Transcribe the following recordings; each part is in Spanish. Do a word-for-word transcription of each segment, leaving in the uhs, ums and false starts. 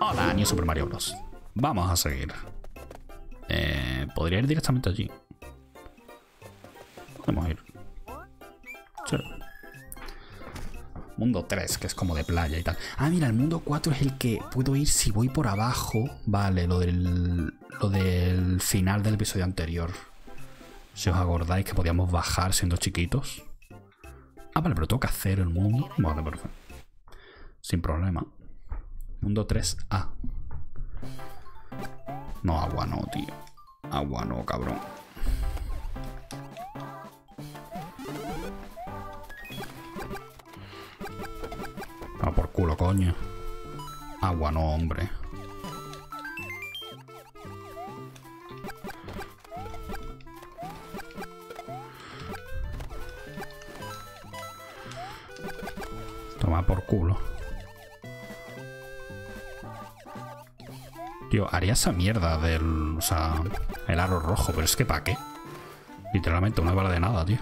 Hola, New Super Mario Bros. Vamos a seguir. Eh, Podría ir directamente allí. Podemos ir. Sí. Mundo tres, que es como de playa y tal. Ah, mira, el mundo cuatro es el que puedo ir si voy por abajo. Vale, lo del, lo del final del episodio anterior. Si os acordáis que podíamos bajar siendo chiquitos. Ah, vale, pero tengo que hacer el mundo. Vale, perfecto. Sin problema. Mundo tres A. No, agua no, tío. Agua no, cabrón. Ah, por culo, coño. Agua no, hombre. Toma por culo. Tío, haría esa mierda del... O sea, el aro rojo, pero es que ¿para qué? Literalmente una bala de nada, tío.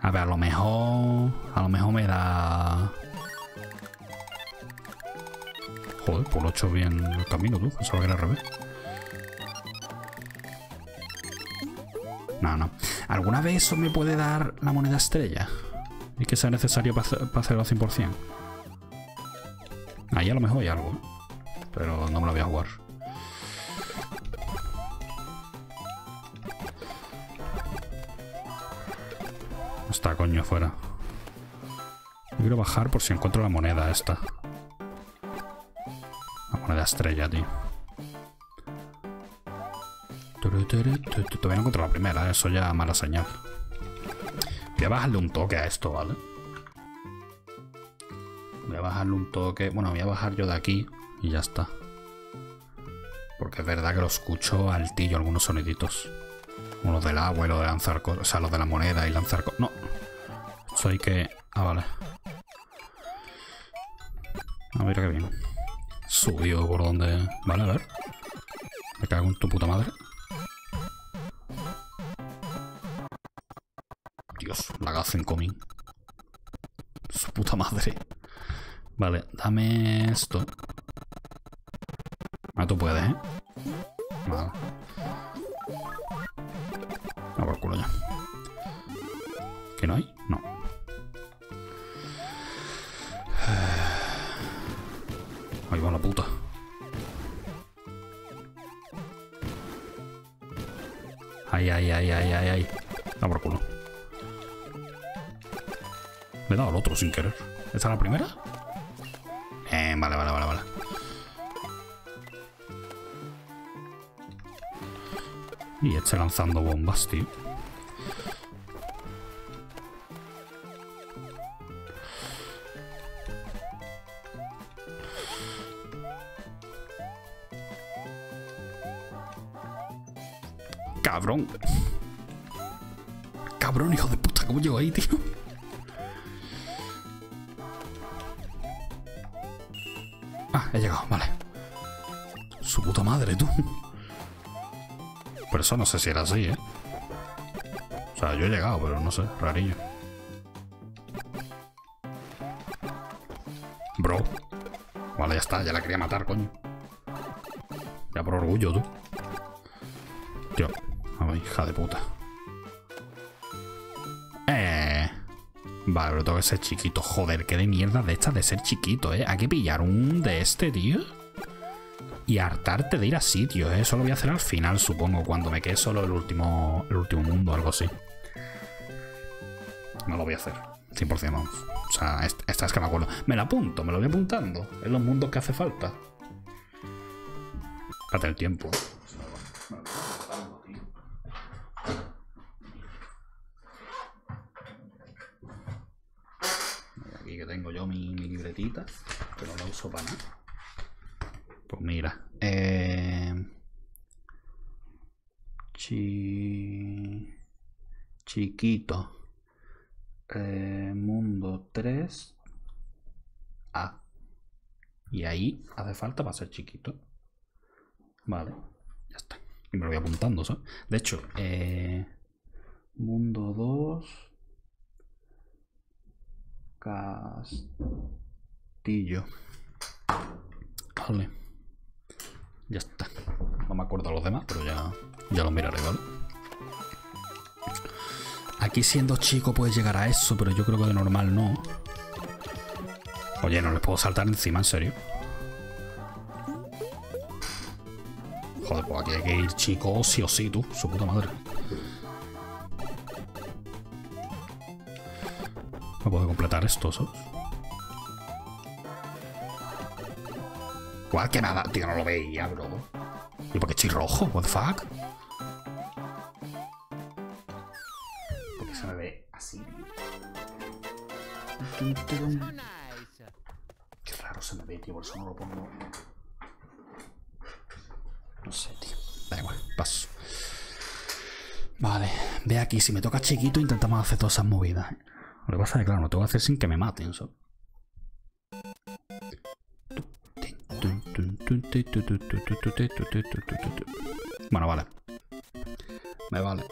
A ver, a lo mejor... A lo mejor me da... Joder, pues lo he hecho bien el camino, tú. Pensaba que era al revés. No, no. ¿Alguna vez eso me puede dar la moneda estrella? Es que sea necesario para hacer, pa hacerlo al cien por cien. Ahí a lo mejor hay algo, pero no me lo voy a jugar. Está, coño, fuera. Quiero bajar por si encuentro la moneda esta. La moneda estrella, tío. Todavía no encuentro la primera, eso ya mala señal. Voy a bajarle un toque a esto, ¿vale? Voy a bajarle un toque. Bueno, voy a bajar yo de aquí y ya está. Porque es verdad que lo escucho altillo, algunos soniditos. Como los del agua y los de lanzar cosas. O sea, los de la moneda y lanzar cosas. No. Eso hay que... Ah, vale. A ver qué bien. Subido por donde... Vale, a ver. Me cago en tu puta madre. Dios, la gaza en comín. Su puta madre. Vale, dame esto. Ah, tú puedes, ¿eh? Vale. Ah, por culo ya. ¿Que no hay? No. Ahí va la puta. Ay, ay, ay, ay, ay, ay. Ah, por culo. Le he dado al otro sin querer. ¿Esta es la primera? Eh, vale, vale, vale, vale. Y este lanzando bombas, tío. Cabrón. Cabrón, hijo de puta, ¿cómo llego ahí, tío? He llegado, vale. Su puta madre, tú. Pero eso no sé si era así, ¿eh? O sea, yo he llegado, pero no sé, rarillo. Bro. Vale, ya está, ya la quería matar, coño. Ya por orgullo, tú. Tío, a ver, hija de puta. Eh... Vale, pero tengo que ser chiquito. Joder, qué de mierda de estas de ser chiquito, ¿eh? Hay que pillar un de este, tío. Y hartarte de ir a sitios, ¿eh? Eso lo voy a hacer al final, supongo. Cuando me quede solo el último, el último mundo o algo así. No lo voy a hacer. cien por cien, vamos. O sea, esta, esta es que me acuerdo. Me la apunto, me lo voy apuntando. Es los mundos que hace falta. Espérate el tiempo. Tengo yo mi, mi libretita, pero no la uso para nada. Pues mira, eh, chi, chiquito, eh, mundo tres A. Y ahí hace falta para ser chiquito. Vale, ya está. Y me lo voy apuntando, ¿sabes? De hecho, eh, mundo dos. Castillo. Vale. Ya está. No me acuerdo los demás, pero ya, ya los miraré, ¿vale? Aquí siendo chico puedes llegar a eso, pero yo creo que de normal no. Oye, no les puedo saltar encima, en serio. Joder, pues aquí hay que ir chico sí o sí, tú. Su puta madre. No puedo completar esto, ¿sabes? Igual que nada, tío, no lo veía, bro. ¿Y por qué estoy rojo? What the fuck? Porque se me ve así. Qué raro se me ve, tío, por eso no lo pongo. No sé, tío. Da igual, paso. Vale, ve aquí, si me toca chiquito intentamos hacer todas esas movidas. Lo que pasa es que, claro, no tengo que hacer sin que me maten, ¿sabes? Bueno, vale. Me vale.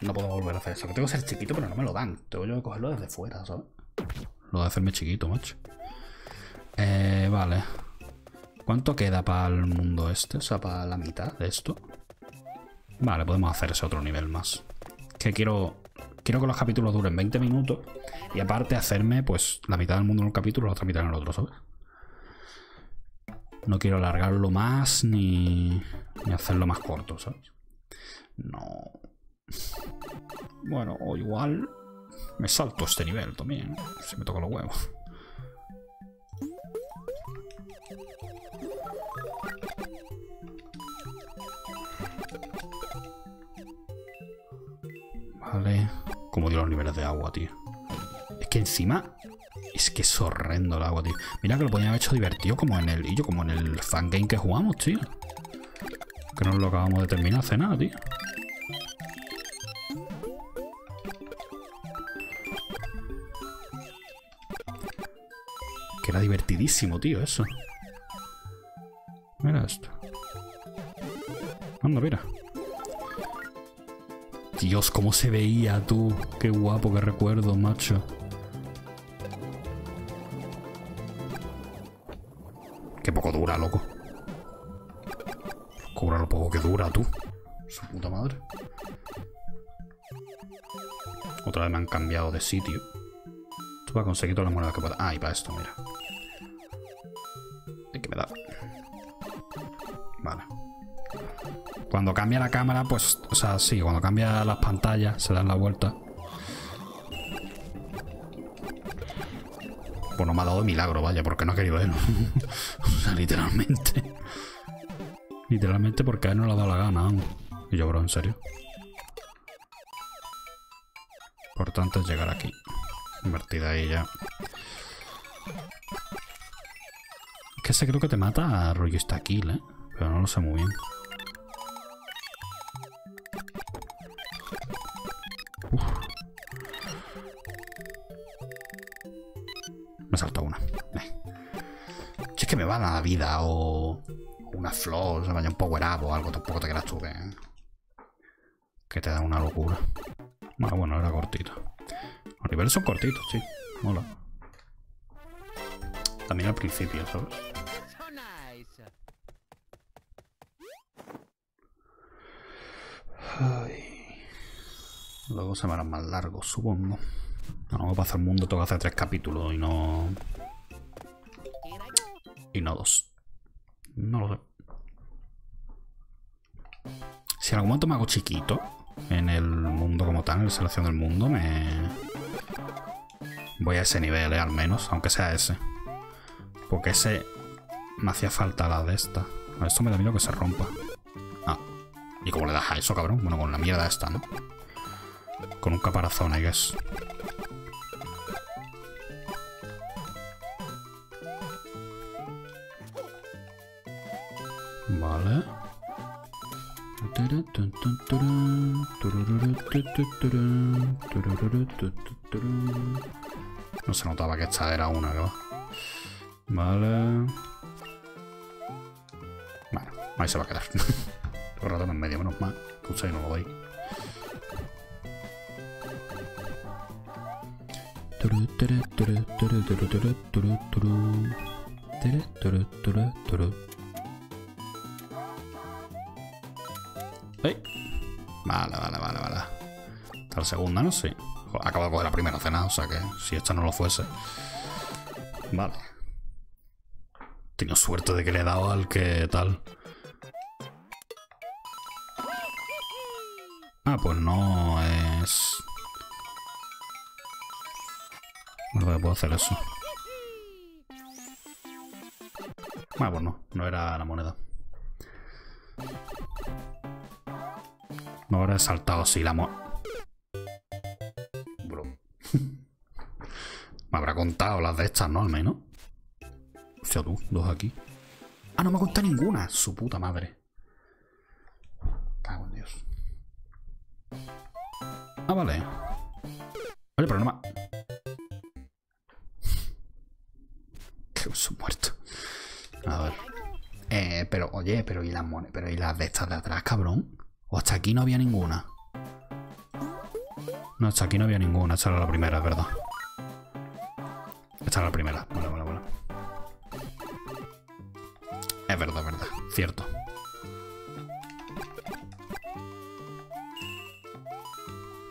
No puedo volver a hacer eso. Que tengo que ser chiquito, pero no me lo dan. Tengo yo que cogerlo desde fuera, ¿sabes? Lo de hacerme chiquito, macho. Eh, vale. ¿Cuánto queda para el mundo este? O sea, para la mitad de esto. Vale, podemos hacer ese otro nivel más. Que quiero... Quiero que los capítulos duren veinte minutos. Y aparte hacerme, pues, la mitad del mundo en un capítulo y la otra mitad en el otro, ¿sabes? No quiero alargarlo más ni, ni hacerlo más corto, ¿sabes? No. Bueno, o igual me salto este nivel también, ¿eh? Si me toco los huevos. Vale. Como digo, los niveles de agua, tío. Es que encima... Es que es horrendo el agua, tío. Mira que lo podían haber hecho divertido como en el... Y yo como en el fangame que jugamos, tío. Que no lo acabamos de terminar hace nada, tío. Que era divertidísimo, tío, eso. Mira esto. Anda, mira. Dios, cómo se veía, tú. Qué guapo, qué recuerdo, macho. Qué poco dura, loco. Cobra lo poco que dura, tú. Su puta madre. Otra vez me han cambiado de sitio. Esto para conseguir todas las monedas que pueda. Ah, y para esto, mira. Es que me da. Vale. Cuando cambia la cámara, pues... O sea, sí, cuando cambia las pantallas, se dan la vuelta. Pues no me ha dado de milagro, vaya, porque no ha querido él. O sea, literalmente. Literalmente porque a él no le ha dado la gana. Y yo, bro, en serio. Importante es llegar aquí. Invertida ahí ya. Es que ese creo que te mata a rollo está kill, ¿eh? Pero no lo sé muy bien. Uf. Me salta una. Eh. Si es que me va la vida o... una flor, se vaya un power up o algo, tampoco te creas tú que... que te da una locura. Ah, bueno, era cortito. Los niveles son cortitos, sí. Mola. También al principio, ¿sabes? Ay. Luego se me harán más largos, supongo. No, no, para hacer el mundo tengo que hacer tres capítulos y no... Y no dos. No lo sé. Si en algún momento me hago chiquito en el mundo como tal, en la selección del mundo, me... Voy a ese nivel, eh, al menos, aunque sea ese. Porque ese... Me hacía falta la de esta. A esto me da miedo que se rompa. Ah. ¿Y cómo le das a eso, cabrón? Bueno, con la mierda esta, ¿no? Con un caparazón, I guess. Vale. No se notaba que esta era una, ¿no? Vale. Bueno, ahí se va a quedar. Por rato en medio, menos mal. Escucha y no lo doy. Vale, vale, vale, vale. Está la segunda, ¿no? Sí. Acabo de la primera cena, o sea que si esta no lo fuese. Vale. Tengo suerte de que le he dado al que tal. Ah, pues no es... ¿Verdad que puedo hacer eso? Ah, pues no, no era la moneda. No habrá saltado así la moneda. Me habrá contado las de estas, ¿no? Al menos. Hostia, tú, dos aquí. Ah, no me ha contado ninguna. Su puta madre. Cago en Dios. Ah, vale. Oye, pero no me... Que os he muerto. A ver. Eh, pero, oye, pero y las monedas. Pero y las de estas de atrás, cabrón. O hasta aquí no había ninguna. No, hasta aquí no había ninguna. Esta era la primera, es verdad. Esta era la primera. Vale, vale, vale. Es verdad, es verdad. Cierto.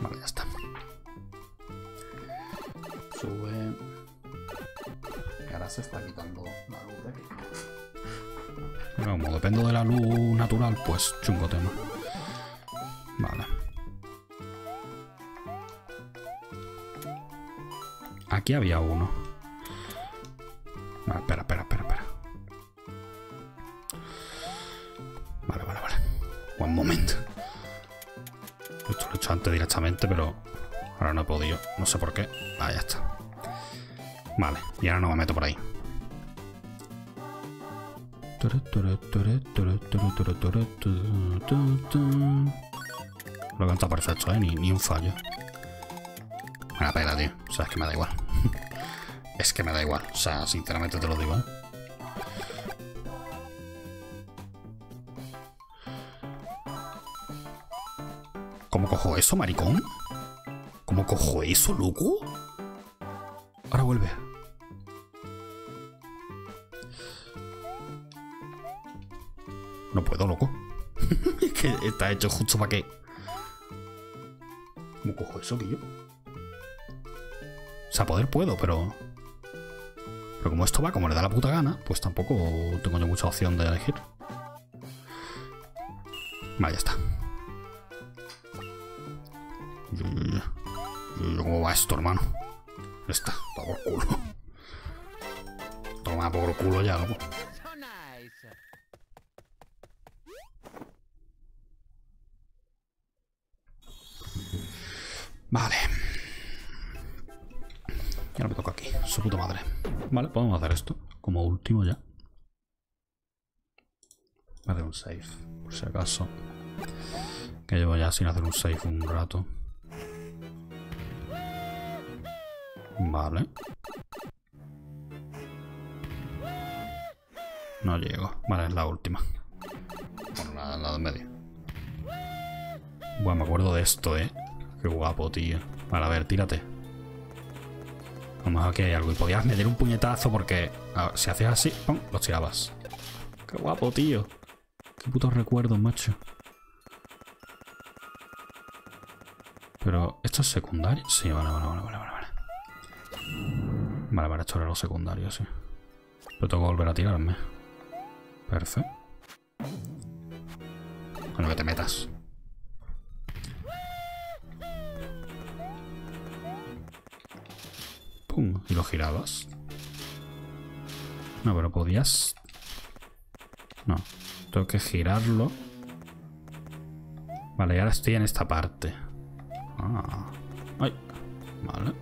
Vale, ya está. Sube. Y ahora se está quitando la luz de aquí. Pero como dependo de la luz natural, pues chungo tema. Vale. Aquí había uno. Vale, espera, espera, espera, espera. Vale, vale, vale. One moment. Esto lo he hecho antes directamente, pero ahora no he podido. No sé por qué. Ah, ya está. Vale, y ahora no me meto por ahí. Lo he cantado perfecto, ¿eh? Ni, ni un fallo. Me la pela, tío. O sea, es que me da igual. Es que me da igual. O sea, sinceramente te lo digo, ¿eh? ¿Cómo cojo eso, maricón? ¿Cómo cojo eso, loco? Ahora vuelve. No puedo, loco. Es que está hecho justo para que... ¿Cómo cojo eso, tío? O sea, poder puedo, pero... Pero como esto va, como le da la puta gana, pues tampoco tengo yo mucha opción de elegir. Vale, ya está. ¿Cómo va esto, hermano? Ya está, toma por culo. Toma por culo ya, loco. Vale. Y ahora me toca aquí, su puta madre. Vale, podemos hacer esto como último ya. Voy a hacer un save, por si acaso. Que llevo ya sin hacer un save un rato. Vale. No llego. Vale, es la última. Bueno, la, la de en medio. Buah, me acuerdo de esto, eh. Qué guapo, tío. Vale, a ver, tírate. A lo mejor aquí hay algo. Y podías meter un puñetazo porque a ver, si hacías así, ¡pum!, los tirabas. ¡Qué guapo, tío! ¡Qué putos recuerdos, macho! Pero, ¿esto es secundario? Sí, vale, vale, vale, vale, vale. Vale, vale, esto era lo secundario, sí. Pero tengo que volver a tirarme. Perfecto. Bueno, que te metas. Y lo girabas. No, pero podías. No, tengo que girarlo. Vale, y ahora estoy en esta parte. Ah. Ay. Vale.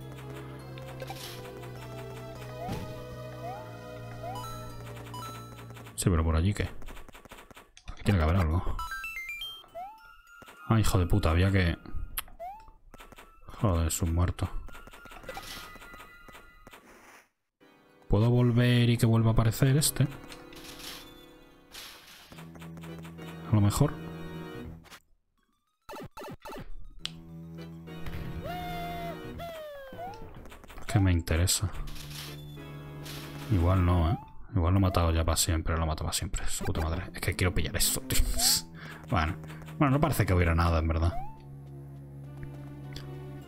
Sí, pero por allí ¿qué? Aquí tiene que haber algo. Ah, hijo de puta, había que... Joder, es un muerto. ¿Puedo volver y que vuelva a aparecer este? A lo mejor. ¿Por qué que me interesa. Igual no, ¿eh? Igual lo he matado ya para siempre, lo mato para siempre. Su puta madre. Es que quiero pillar eso, tío. Bueno, bueno, no parece que hubiera nada, en verdad.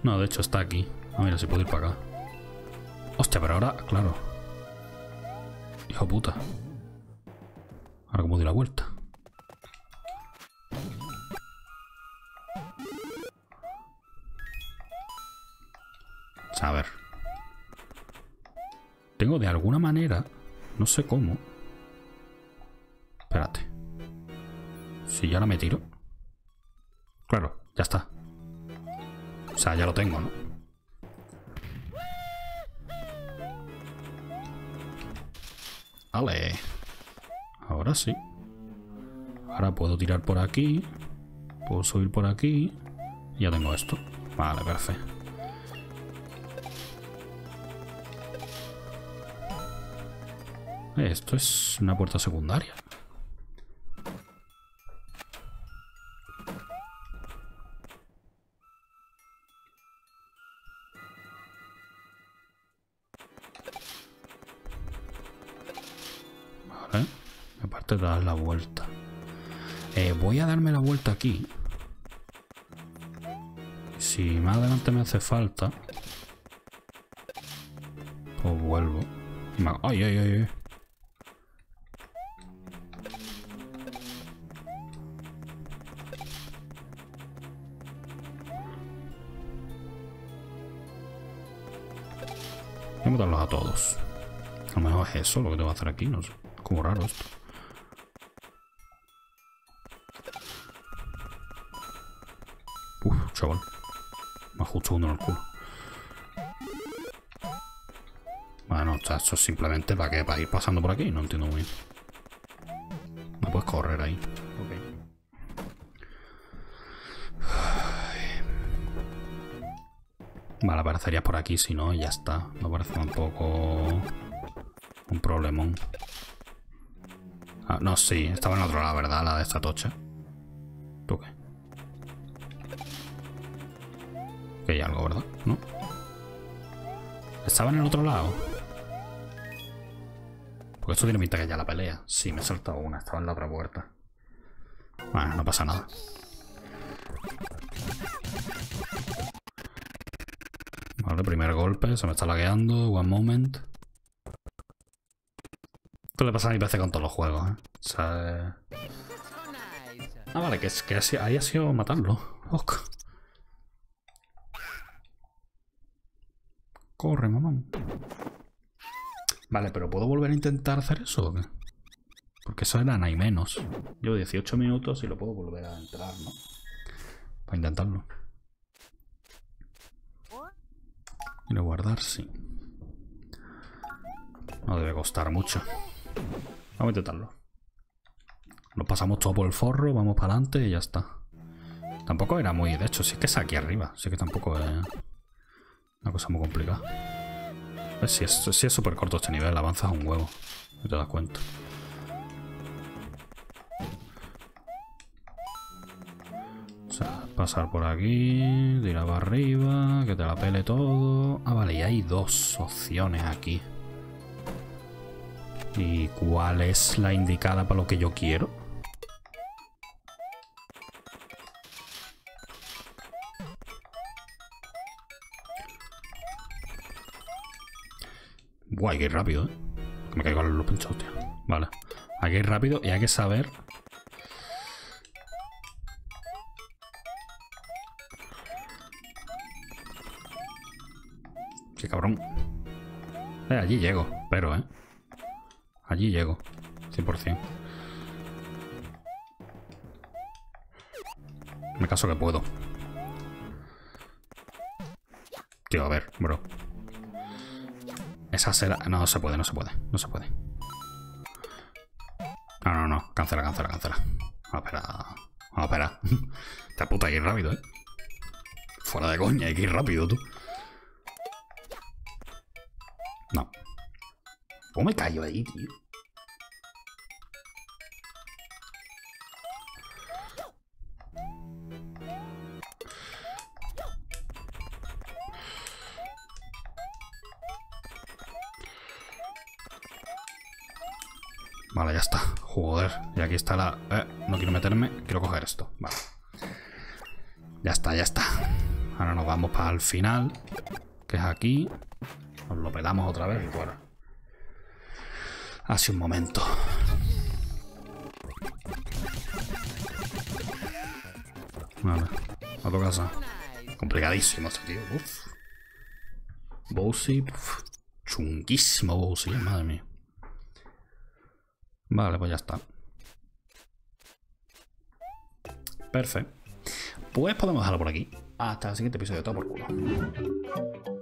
No, de hecho está aquí. Ah, mira, si puedo ir para acá. Hostia, pero ahora, claro. Hijo puta. Ahora cómo di la vuelta. A ver. Tengo de alguna manera, no sé cómo. Espérate. Si ya no me tiro. Claro, ya está. O sea, ya lo tengo, ¿no? Vale. Ahora sí. Ahora puedo tirar por aquí. Puedo subir por aquí. Ya tengo esto. Vale, perfecto. Esto es una puerta secundaria. Vale. Aparte de dar la vuelta. Eh, voy a darme la vuelta aquí. Si más adelante me hace falta, pues vuelvo. ¡Ay, ay, ay! ay. Voy a matarlos a todos. A lo mejor es eso lo que tengo que hacer aquí, no sé. Es como raro esto. Uf, chaval. Me ajusto uno en el culo. Bueno, o sea, eso es simplemente para que para ir pasando por aquí. No entiendo muy bien. No puedes correr ahí. Vale, aparecería por aquí, si no, ya está. No parece tampoco un problemón. Ah, no, sí, estaba en otro lado, ¿verdad? La de esta tocha. ¿Tú qué? Que hay algo, ¿verdad? ¿No? Estaba en el otro lado. Porque esto tiene pinta que ya la pelea. Sí, me he saltado una, estaba en la otra puerta. Bueno, no pasa nada. Vale, primer golpe, se me está lagueando, one moment. Esto le pasa a mi P C con todos los juegos, ¿eh? O sea, eh... Ah, vale, que, que ahí ha sido matarlo. Oh. Corre, mamón. Vale, pero ¿puedo volver a intentar hacer eso o qué? Porque eso eran ahí menos. Llevo dieciocho minutos y lo puedo volver a entrar, ¿no? Para intentarlo. Y lo guardar, sí. No debe costar mucho. Vamos a intentarlo. Lo pasamos todo por el forro, vamos para adelante y ya está. Tampoco era muy... De hecho, sí que es aquí arriba. Sí que tampoco es una cosa muy complicada. Pues sí, es sí es súper corto este nivel. Avanzas un huevo. No te das cuenta. Pasar por aquí, tirar para arriba, que te la pele todo. Ah, vale, y hay dos opciones aquí. ¿Y cuál es la indicada para lo que yo quiero? Buah, hay que ir rápido, ¿eh? Me caigo en los pinchos, tío. Vale, hay que ir rápido y hay que saber... ¡Qué cabrón! Eh, allí llego, pero, ¿eh? Allí llego, cien por cien. Me caso que puedo. Tío, a ver, bro. Esa será... No, no se puede, no se puede, no se puede. No, no, no. Cancela, cancela, cancela. Vamos a esperar. Vamos a esperar. Esta puta hay que ir rápido, ¿eh? Fuera de coña, hay que ir rápido, tú. No. ¿Cómo me callo ahí, tío? Vale, ya está. Joder. Y aquí está la... Eh, no quiero meterme. Quiero coger esto. Vale. Ya está, ya está. Ahora nos vamos para el final, que es aquí. Nos lo pelamos otra vez y fuera. Hace un momento. Vale. A tu casa. Complicadísimo este tío. Uf. Bowsy. Chunguísimo Bowsy. Madre mía. Vale, pues ya está. Perfecto. Pues podemos dejarlo por aquí. Hasta el siguiente episodio. Todo por culo.